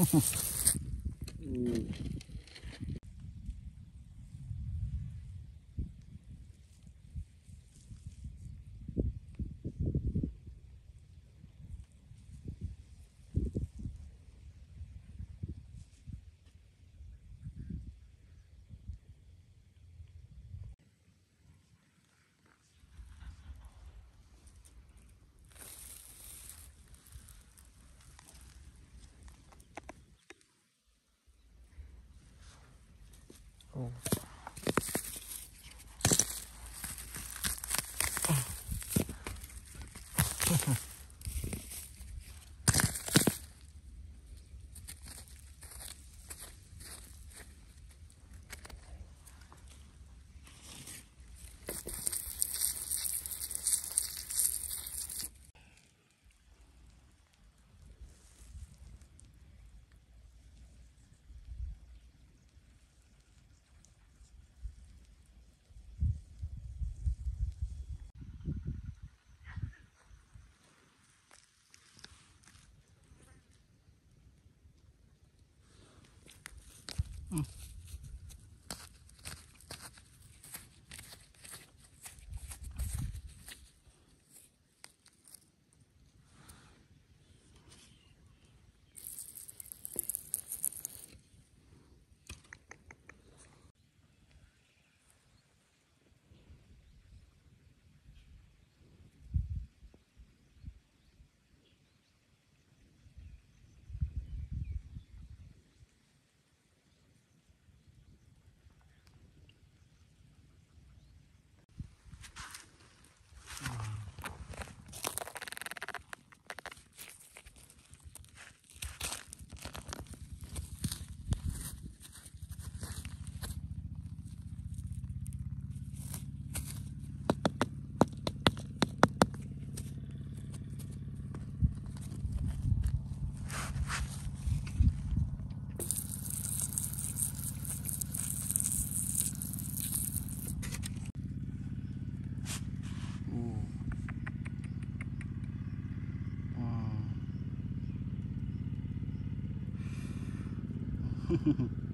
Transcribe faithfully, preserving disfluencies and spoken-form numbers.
Ooh. Oh. Mm. Mm-hmm.